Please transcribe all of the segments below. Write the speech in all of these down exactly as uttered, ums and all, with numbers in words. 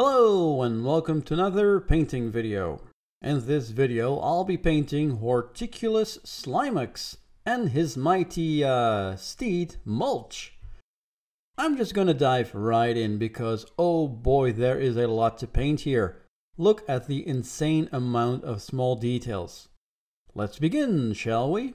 Hello and welcome to another painting video. In this video I'll be painting Horticulous Slimux and his mighty uh, steed Mulch. I'm just gonna dive right in because oh boy there is a lot to paint here. Look at the insane amount of small details. Let's begin, shall we?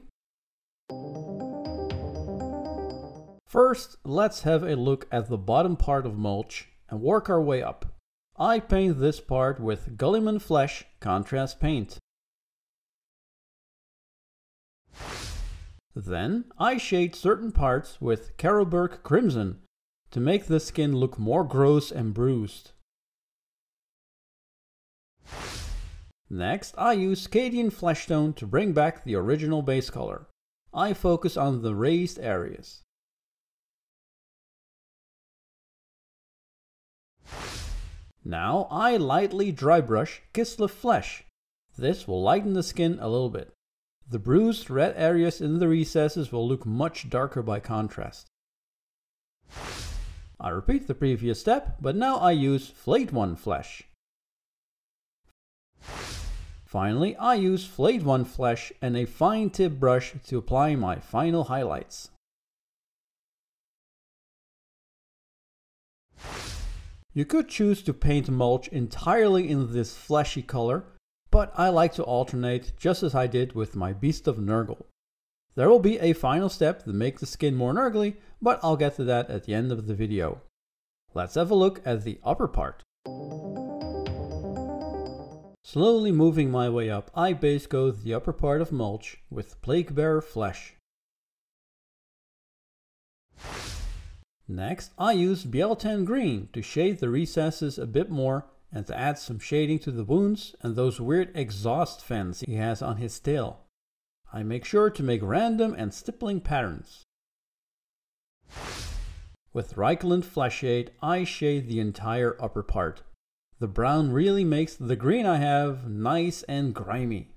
First, let's have a look at the bottom part of Mulch and work our way up. I paint this part with Guilliman Flesh Contrast Paint. Then I shade certain parts with Carroburg Crimson to make the skin look more gross and bruised. Next I use Cadian Fleshtone to bring back the original base color. I focus on the raised areas. Now I lightly dry brush Kislev Flesh. This will lighten the skin a little bit. The bruised red areas in the recesses will look much darker by contrast. I repeat the previous step, but now I use Flayed One Flesh. Finally, I use Flayed One Flesh and a fine tip brush to apply my final highlights. You could choose to paint Mulch entirely in this fleshy color, but I like to alternate just as I did with my Beast of Nurgle. There will be a final step to make the skin more nurgly, but I'll get to that at the end of the video. Let's have a look at the upper part. Slowly moving my way up, I base coat the upper part of Mulch with Plaguebearer Flesh. Next, I use Bieltan Green to shade the recesses a bit more and to add some shading to the wounds and those weird exhaust fans he has on his tail. I make sure to make random and stippling patterns. With Reikland Fleshshade, I shade the entire upper part. The brown really makes the green I have nice and grimy.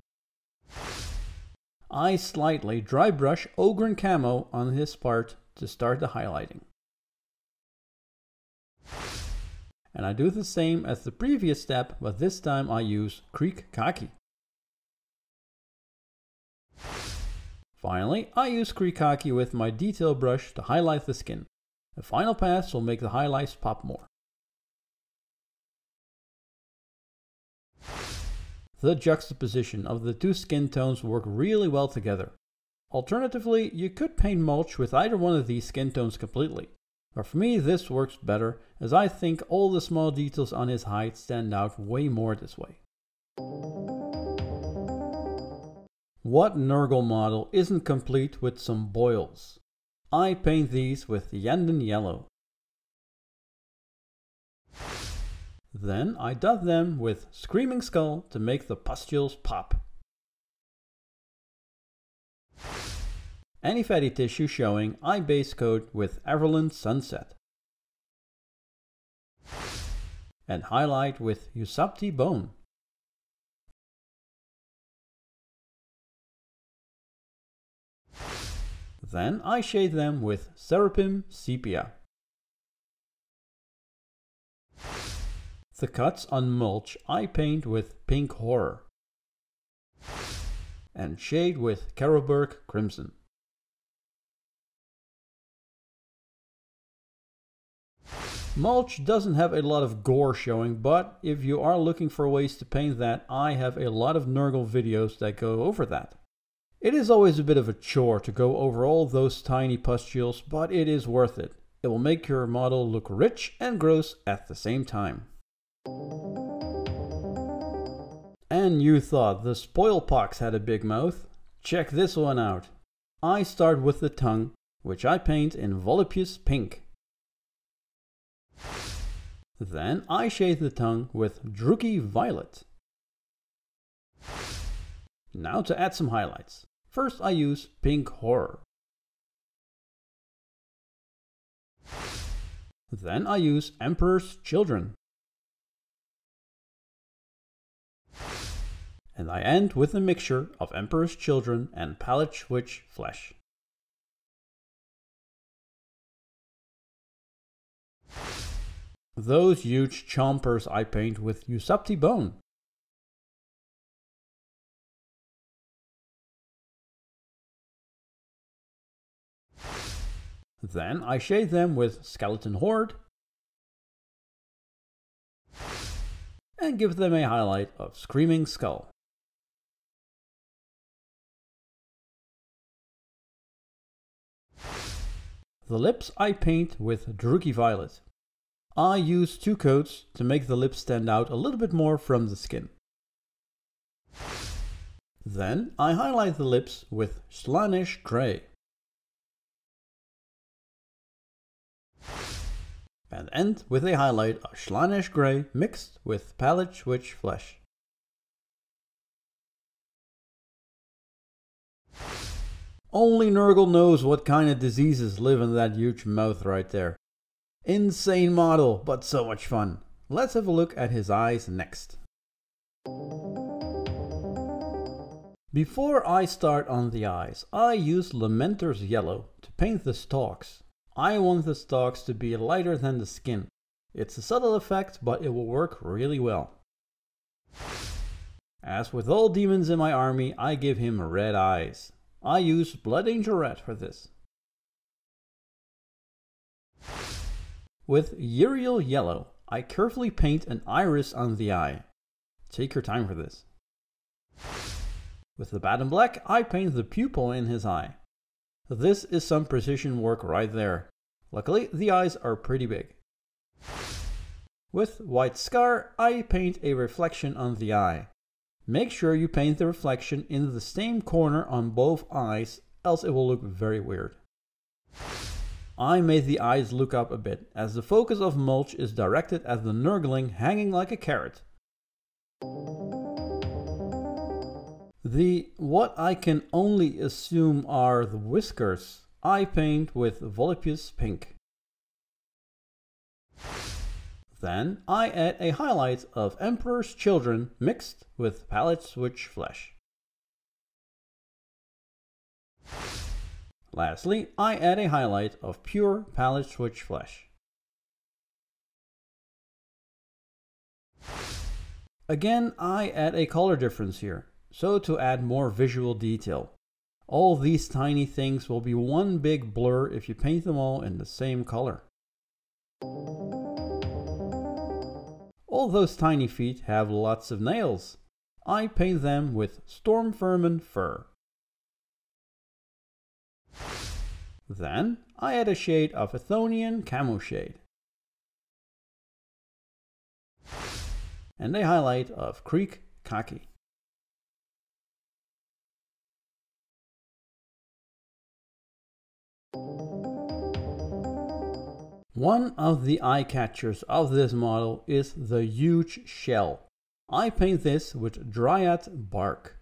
I slightly dry brush Ogryn Camo on his part to start the highlighting. And I do the same as the previous step, but this time I use Krieg Khaki. Finally, I use Krieg Khaki with my detail brush to highlight the skin. The final pass will make the highlights pop more. The juxtaposition of the two skin tones work really well together. Alternatively, you could paint Mulch with either one of these skin tones completely. But for me this works better, as I think all the small details on his hide stand out way more this way. What Nurgle model isn't complete with some boils? I paint these with Iyanden Yellow. Then I dot them with Screaming Skull to make the pustules pop. Any fatty tissue showing, I base coat with Averland Sunset. And highlight with Ushabti Bone. Then I shade them with Seraphim Sepia. The cuts on Mulch I paint with Pink Horror. And shade with Carroburg Crimson. Mulch doesn't have a lot of gore showing, but if you are looking for ways to paint that, I have a lot of Nurgle videos that go over that. It is always a bit of a chore to go over all those tiny pustules, but it is worth it. It will make your model look rich and gross at the same time. And you thought the spoilpox had a big mouth? Check this one out. I start with the tongue, which I paint in Volupus Pink. Then I shade the tongue with Druchii Violet. Now to add some highlights. First I use Pink Horror. Then I use Emperor's Children. And I end with a mixture of Emperor's Children and Pallid Wych Flesh. Those huge chompers I paint with Ushabti Bone. Then I shade them with Skeleton Horde and give them a highlight of Screaming Skull. The lips I paint with Druchii Violet. I use two coats to make the lips stand out a little bit more from the skin. Then I highlight the lips with Slaanesh Grey. And end with a highlight of Slaanesh Grey mixed with Pallid Wych Flesh. Only Nurgle knows what kind of diseases live in that huge mouth right there. Insane model, but so much fun. Let's have a look at his eyes next. Before I start on the eyes, I use Lamenter's Yellow to paint the stalks. I want the stalks to be lighter than the skin. It's a subtle effect, but it will work really well. As with all demons in my army, I give him red eyes. I use Blood Angel Red for this. With Uriel Yellow, I carefully paint an iris on the eye. Take your time for this. With the Bat in Black, I paint the pupil in his eye. This is some precision work right there. Luckily, the eyes are pretty big. With White Scar, I paint a reflection on the eye. Make sure you paint the reflection in the same corner on both eyes, else it will look very weird. I made the eyes look up a bit, as the focus of Mulch is directed at the Nurgling hanging like a carrot. The what I can only assume are the whiskers, I paint with Volupus Pink. Then I add a highlight of Emperor's Children mixed with Pallid Wych Flesh. Lastly, I add a highlight of pure Pallid Wych Flesh. Again, I add a color difference here, so to add more visual detail. All these tiny things will be one big blur if you paint them all in the same color. All those tiny feet have lots of nails. I paint them with Storm Vermin Fur. Then I add a shade of Athonian Camoshade and a highlight of Krieg Khaki. One of the eye catchers of this model is the huge shell. I paint this with Dryad Bark.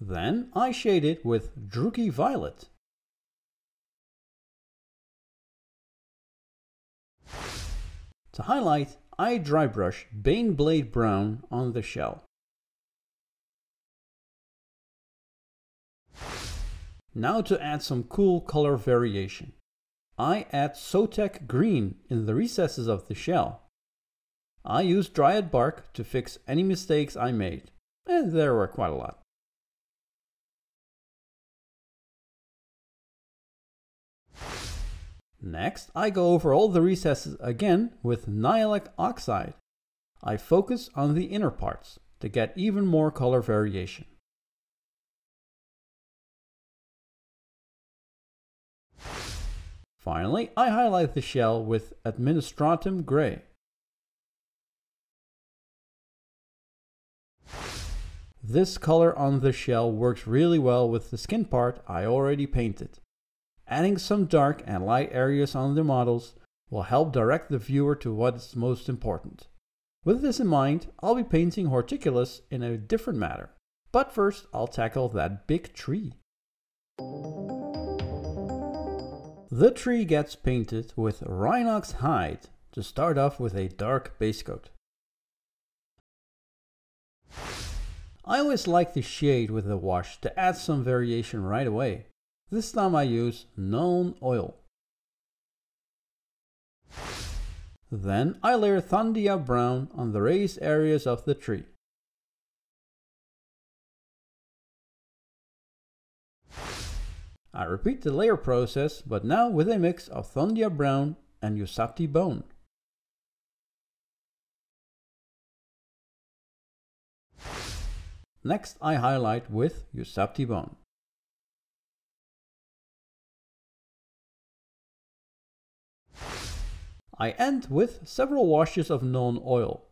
Then I shade it with Druchii Violet. To highlight, I dry brush Baneblade Brown on the shell. Now to add some cool color variation. I add Sotek Green in the recesses of the shell. I use Dryad Bark to fix any mistakes I made, and there were quite a lot. Next, I go over all the recesses again with Nihilic Oxide. I focus on the inner parts to get even more color variation. Finally, I highlight the shell with Administratum Grey. This color on the shell works really well with the skin part I already painted. Adding some dark and light areas on the models will help direct the viewer to what is most important. With this in mind, I'll be painting Horticulous in a different manner. But first, I'll tackle that big tree. The tree gets painted with Rhinox Hide to start off with a dark base coat. I always like to shade with the wash to add some variation right away. This time I use Nuln Oil. Then I layer Thondia Brown on the raised areas of the tree. I repeat the layer process, but now with a mix of Thondia Brown and Ushabti Bone. Next I highlight with Ushabti Bone. I end with several washes of Nuln Oil.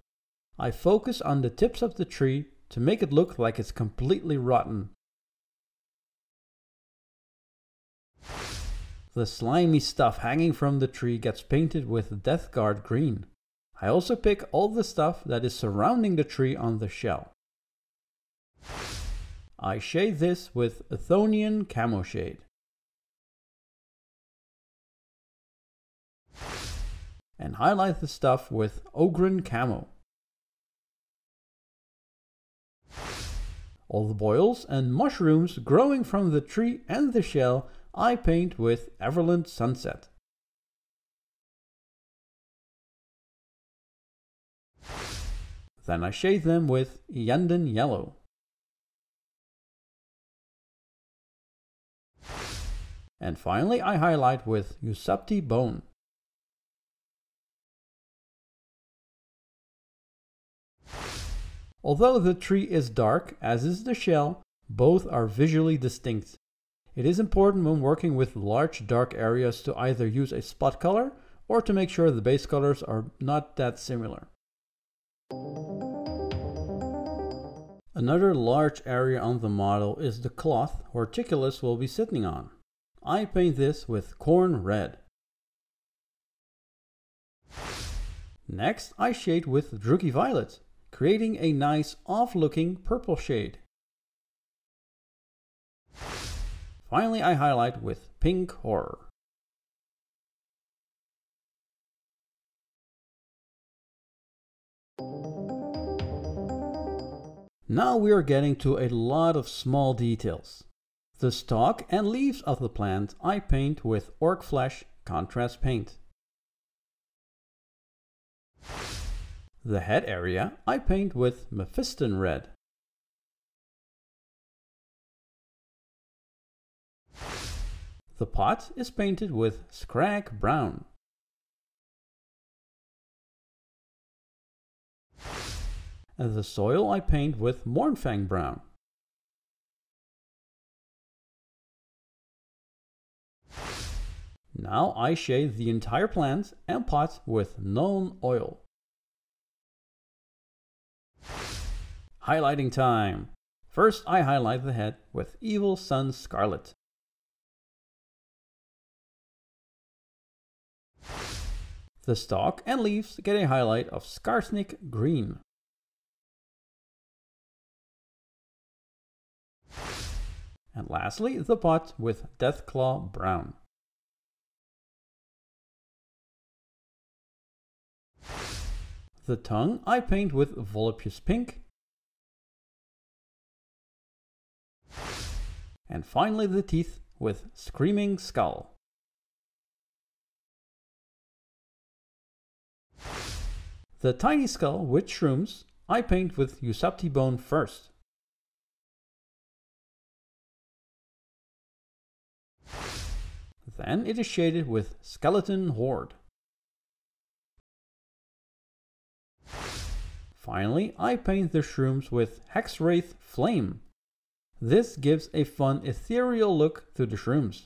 I focus on the tips of the tree to make it look like it's completely rotten. The slimy stuff hanging from the tree gets painted with Death Guard green. I also pick all the stuff that is surrounding the tree on the shell. I shade this with Athonian Camoshade. And highlight the stuff with Ogryn Camo. All the boils and mushrooms growing from the tree and the shell I paint with Averland Sunset. Then I shade them with Iyanden Yellow. And finally I highlight with Ushabti Bone. Although the tree is dark, as is the shell, both are visually distinct. It is important when working with large dark areas to either use a spot color or to make sure the base colors are not that similar. Another large area on the model is the cloth Horticulous will be sitting on. I paint this with Corn Red. Next I shade with Druchii Violet, creating a nice off-looking purple shade. Finally, I highlight with Pink Horror. Now we are getting to a lot of small details. The stalk and leaves of the plant I paint with Ork Flesh Contrast Paint. The head area I paint with Mephiston Red. The pot is painted with Scrag Brown. And the soil I paint with Mornfang Brown. Now I shade the entire plant and pot with Nuln Oil. Highlighting time! First I highlight the head with Evil Sun Scarlet. The stalk and leaves get a highlight of Skarsnik Green. And lastly the pot with Deathclaw Brown. The tongue I paint with Volupus Pink. And finally the teeth with Screaming Skull. The tiny skull with shrooms I paint with Ushabti Bone first. Then it is shaded with Skeleton Horde. Finally I paint the shrooms with Hexwraith Flame. This gives a fun ethereal look to the shrooms.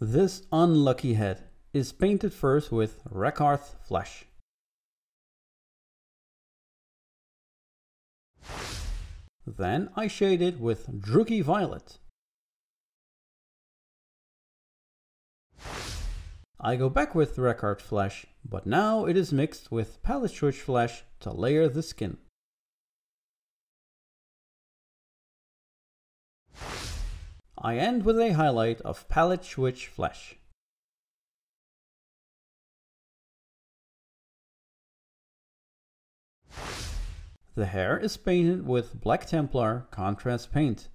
This unlucky head is painted first with Rakarth Flesh. Then I shade it with Druchii Violet. I go back with Rakarth Flesh, but now it is mixed with Pallid Wych Flesh to layer the skin. I end with a highlight of Pallid Wych Flesh. The hair is painted with Black Templar Contrast Paint.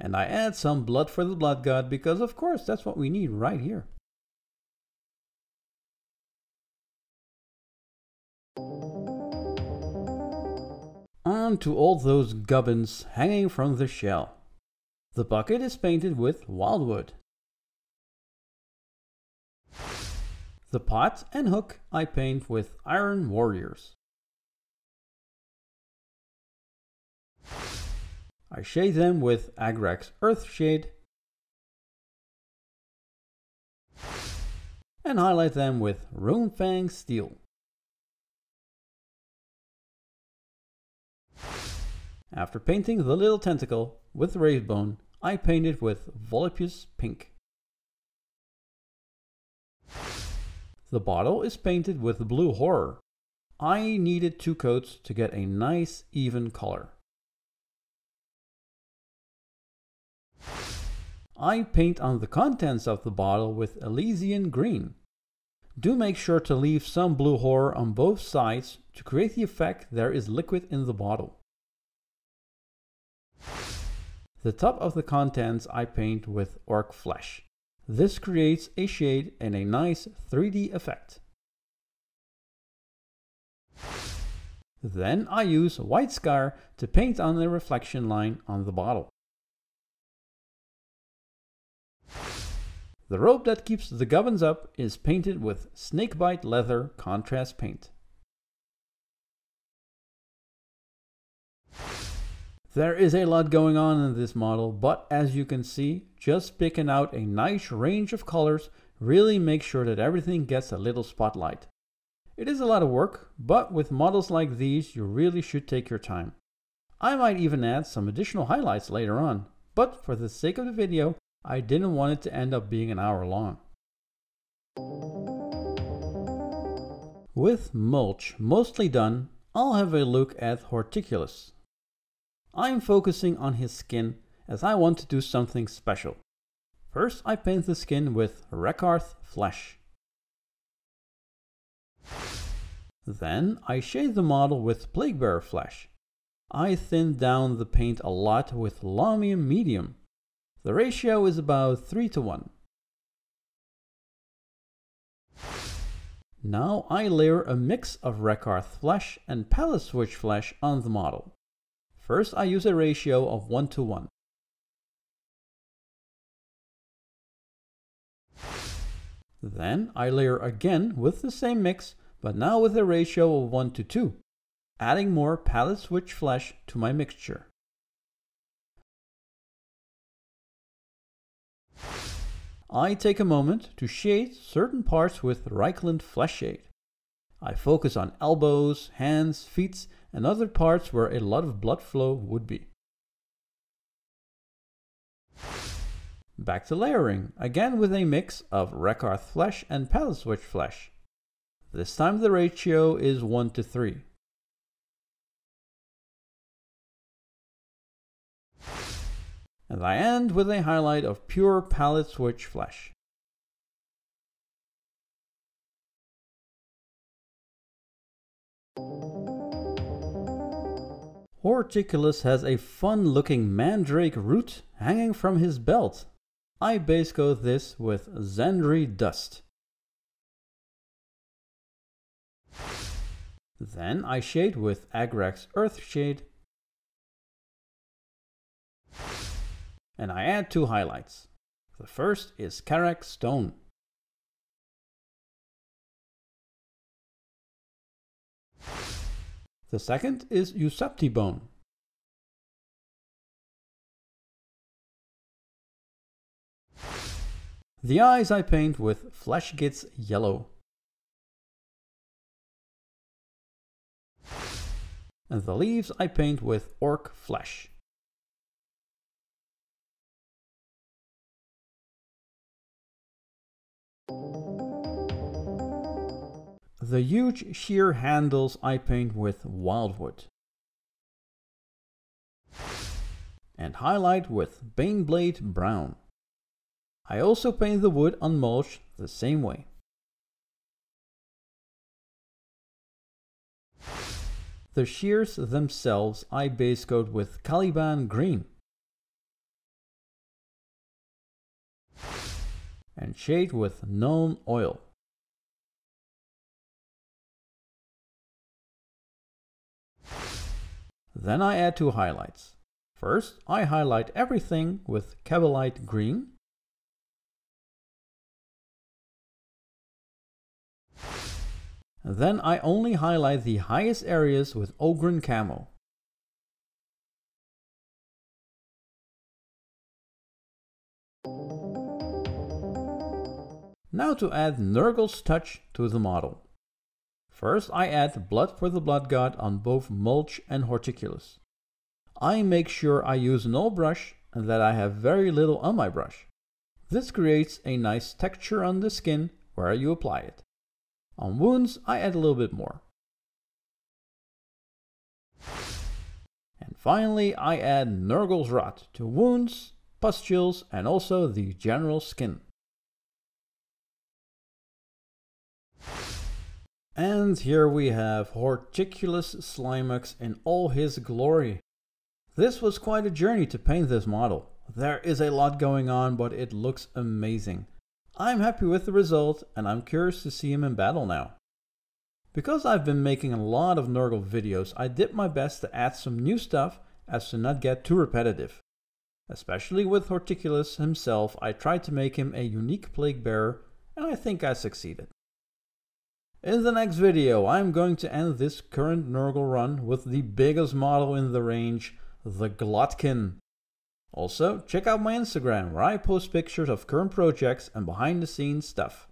And I add some Blood for the Blood God because, of course, that's what we need right here. On to all those gubbins hanging from the shell. The bucket is painted with Wyldwood. The pot and hook I paint with Iron Warriors. I shade them with Agrax Earthshade and highlight them with Runefang Steel. After painting the little tentacle with Ravebone, I paint it with Volupus Pink. The bottle is painted with Blue Horror. I needed two coats to get a nice even color. I paint on the contents of the bottle with Elysian Green. Do make sure to leave some Blue Horror on both sides to create the effect there is liquid in the bottle. The top of the contents I paint with Ork Flesh. This creates a shade and a nice three D effect. Then I use White Scar to paint on the reflection line on the bottle. The rope that keeps the gubbins up is painted with Snakebite Leather Contrast Paint. There is a lot going on in this model, but as you can see, just picking out a nice range of colors really makes sure that everything gets a little spotlight. It is a lot of work, but with models like these, you really should take your time. I might even add some additional highlights later on, but for the sake of the video, I didn't want it to end up being an hour long. With mulch mostly done, I'll have a look at Horticulous. I'm focusing on his skin as I want to do something special. First, I paint the skin with Rakarth Flesh. Then I shade the model with Plaguebearer Flesh. I thinned down the paint a lot with Lamium Medium. The ratio is about three to one. Now I layer a mix of Rakarth Flesh and Pallid Wych Flesh on the model. First I use a ratio of one to one. Then I layer again with the same mix, but now with a ratio of one to two, adding more Pallid Wych Flesh to my mixture. I take a moment to shade certain parts with Reikland Fleshshade. I focus on elbows, hands, feet, and other parts where a lot of blood flow would be. Back to layering, again with a mix of Rakarth Flesh and Pallid Wych Flesh. This time the ratio is one to three. And I end with a highlight of pure Pallid Wych Flesh. Horticulous has a fun-looking mandrake root hanging from his belt. I base coat this with Zandri Dust. Then I shade with Agrax Earthshade. And I add two highlights. The first is Carroburg Stone. The second is Ushabti Bone. The eyes I paint with Fleshgit's Yellow. And the leaves I paint with Ork Flesh. The huge sheer handles I paint with Wyldwood. And highlight with Baneblade Brown. I also paint the wood on mulch the same way. The shears themselves I base coat with Caliban Green. and shade with Nuln Oil. Then I add two highlights. First, I highlight everything with Cabalite Green. Then I only highlight the highest areas with Ogryn Camo. Now to add Nurgle's touch to the model. First, I add Blood for the Blood God on both Mulch and Horticulous. I make sure I use an old brush and that I have very little on my brush. This creates a nice texture on the skin where you apply it. On wounds, I add a little bit more. And finally, I add Nurgle's Rot to wounds, pustules, and also the general skin. And here we have Horticulous Slimux in all his glory. This was quite a journey to paint this model. There is a lot going on, but it looks amazing. I'm happy with the result, and I'm curious to see him in battle now. Because I've been making a lot of Nurgle videos, I did my best to add some new stuff as to not get too repetitive. Especially with Horticulous himself, I tried to make him a unique Plaguebearer, and I think I succeeded. In the next video, I'm going to end this current Nurgle run with the biggest model in the range, the Glotkin. Also, check out my Instagram where I post pictures of current projects and behind the scenes stuff.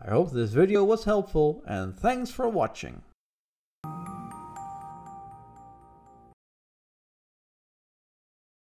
I hope this video was helpful, and thanks for watching.